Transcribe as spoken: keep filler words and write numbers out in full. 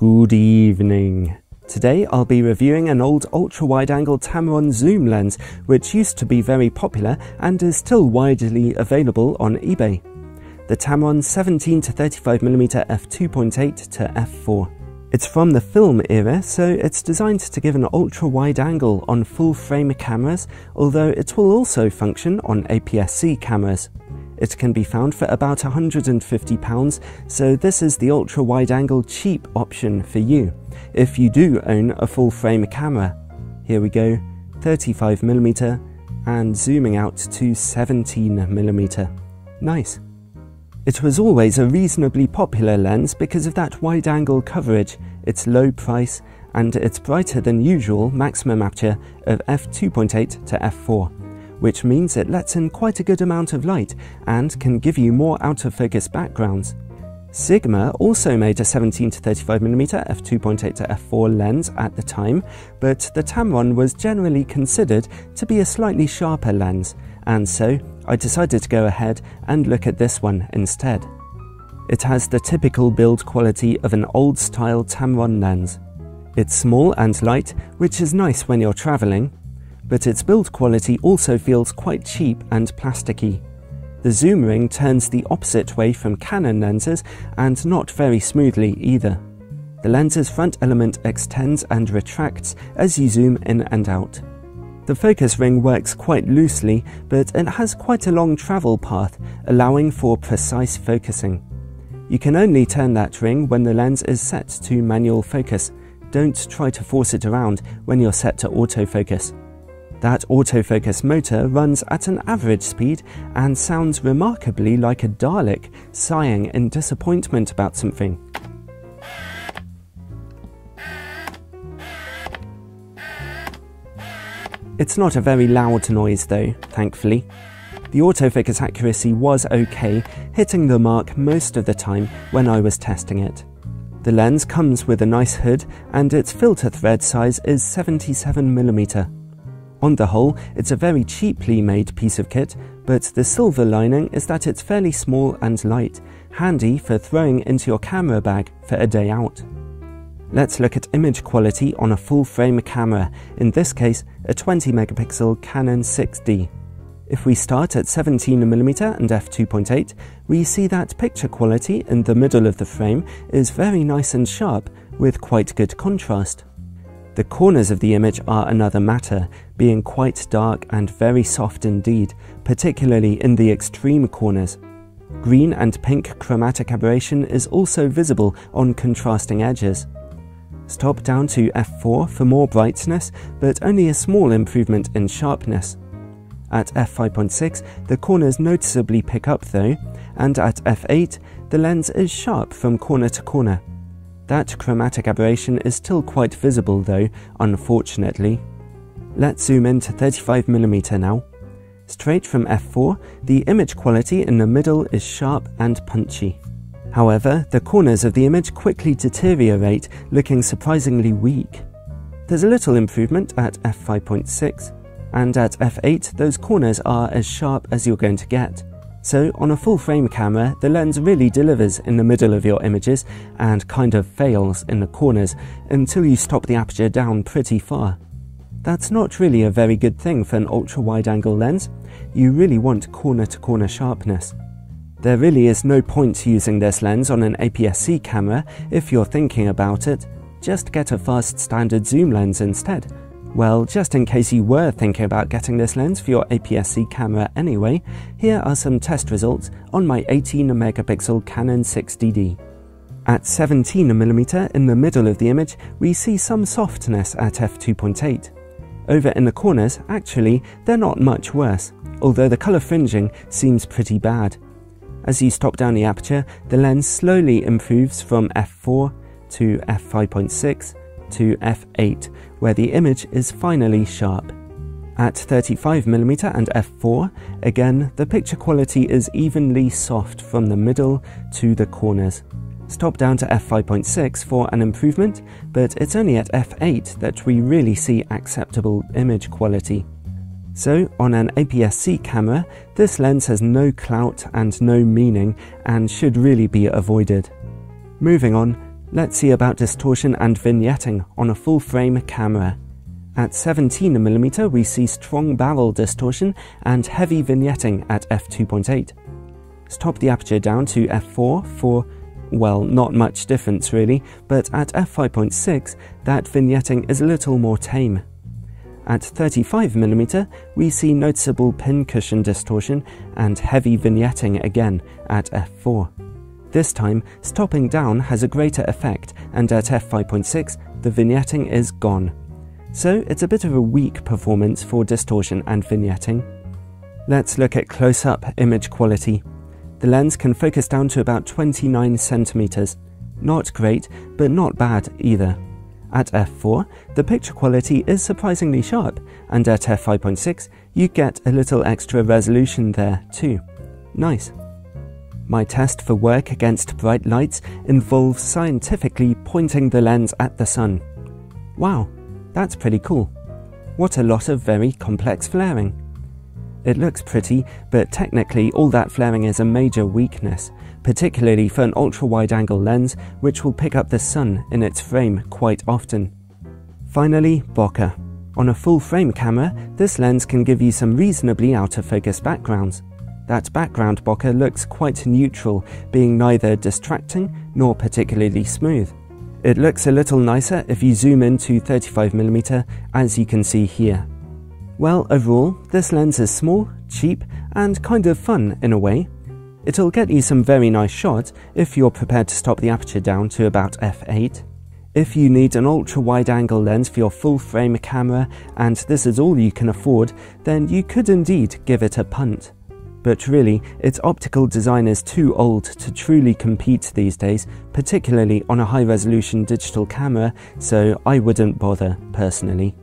Good evening. Today I'll be reviewing an old ultra-wide-angle Tamron zoom lens which used to be very popular and is still widely available on eBay. The Tamron seventeen to thirty-five millimeter f two point eight to f four. It's from the film era, so it's designed to give an ultra-wide angle on full-frame cameras, although it will also function on A P S C cameras. It can be found for about one hundred and fifty pounds, so this is the ultra-wide-angle cheap option for you, if you do own a full-frame camera. Here we go, thirty-five millimeter, and zooming out to seventeen millimeter. Nice. It was always a reasonably popular lens because of that wide-angle coverage, its low price, and its brighter than usual maximum aperture of f two point eight to f four. Which means it lets in quite a good amount of light and can give you more out-of-focus backgrounds. Sigma also made a seventeen to thirty-five millimeter f two point eight to f four lens at the time, but the Tamron was generally considered to be a slightly sharper lens, and so I decided to go ahead and look at this one instead. It has the typical build quality of an old-style Tamron lens. It's small and light, which is nice when you're travelling, but its build quality also feels quite cheap and plasticky. The zoom ring turns the opposite way from Canon lenses and not very smoothly either. The lens's front element extends and retracts as you zoom in and out. The focus ring works quite loosely, but it has quite a long travel path, allowing for precise focusing. You can only turn that ring when the lens is set to manual focus. Don't try to force it around when you're set to autofocus. That autofocus motor runs at an average speed and sounds remarkably like a Dalek sighing in disappointment about something. It's not a very loud noise though, thankfully. The autofocus accuracy was okay, hitting the mark most of the time when I was testing it. The lens comes with a nice hood and its filter thread size is seventy-seven millimeter. On the whole, it's a very cheaply made piece of kit, but the silver lining is that it's fairly small and light, handy for throwing into your camera bag for a day out. Let's look at image quality on a full-frame camera, in this case a twenty megapixel Canon six D. If we start at seventeen millimeter and f two point eight, we see that picture quality in the middle of the frame is very nice and sharp, with quite good contrast. The corners of the image are another matter, being quite dark and very soft indeed, particularly in the extreme corners. Green and pink chromatic aberration is also visible on contrasting edges. Stop down to f four for more brightness, but only a small improvement in sharpness. At f five point six, the corners noticeably pick up though, and at f eight, the lens is sharp from corner to corner. That chromatic aberration is still quite visible though, unfortunately. Let's zoom in to thirty-five millimeter now. Straight from f four, the image quality in the middle is sharp and punchy. However, the corners of the image quickly deteriorate, looking surprisingly weak. There's a little improvement at f five point six, and at f eight those corners are as sharp as you're going to get. So, on a full-frame camera, the lens really delivers in the middle of your images and kind of fails in the corners until you stop the aperture down pretty far. That's not really a very good thing for an ultra-wide-angle lens. You really want corner-to-corner sharpness. There really is no point using this lens on an A P S C camera if you're thinking about it. Just get a fast standard zoom lens instead. Well, just in case you were thinking about getting this lens for your A P S C camera anyway, here are some test results on my eighteen megapixel Canon six D. At seventeen millimeter in the middle of the image, we see some softness at f two point eight. Over in the corners, actually, they're not much worse, although the colour fringing seems pretty bad. As you stop down the aperture, the lens slowly improves from f four to f five point six, to f eight, where the image is finally sharp. At thirty-five millimeter and f four, again, the picture quality is evenly soft from the middle to the corners. Stop down to f five point six for an improvement, but it's only at f eight that we really see acceptable image quality. So, on an A P S C camera, this lens has no clout and no meaning, and should really be avoided. Moving on, Let's see about distortion and vignetting on a full-frame camera. At seventeen millimeter we see strong barrel distortion and heavy vignetting at f two point eight. Stop the aperture down to f four for, well, not much difference really, but at f five point six that vignetting is a little more tame. At thirty-five millimeter we see noticeable pincushion distortion and heavy vignetting again at f four. This time, stopping down has a greater effect, and at f five point six, the vignetting is gone. So it's a bit of a weak performance for distortion and vignetting. Let's look at close-up image quality. The lens can focus down to about twenty-nine centimeters. Not great, but not bad either. At f four, the picture quality is surprisingly sharp, and at f five point six, you get a little extra resolution there too. Nice. My test for work against bright lights involves scientifically pointing the lens at the sun. Wow, that's pretty cool. What a lot of very complex flaring. It looks pretty, but technically all that flaring is a major weakness, particularly for an ultra-wide-angle lens which will pick up the sun in its frame quite often. Finally, bokeh. On a full-frame camera, this lens can give you some reasonably out-of-focus backgrounds. That background bokeh looks quite neutral, being neither distracting nor particularly smooth. It looks a little nicer if you zoom in to thirty-five millimeter, as you can see here. Well, overall, this lens is small, cheap, and kind of fun in a way. It'll get you some very nice shots if you're prepared to stop the aperture down to about f eight. If you need an ultra-wide-angle lens for your full-frame camera, and this is all you can afford, then you could indeed give it a punt. But really, its optical design is too old to truly compete these days, particularly on a high-resolution digital camera, so I wouldn't bother, personally.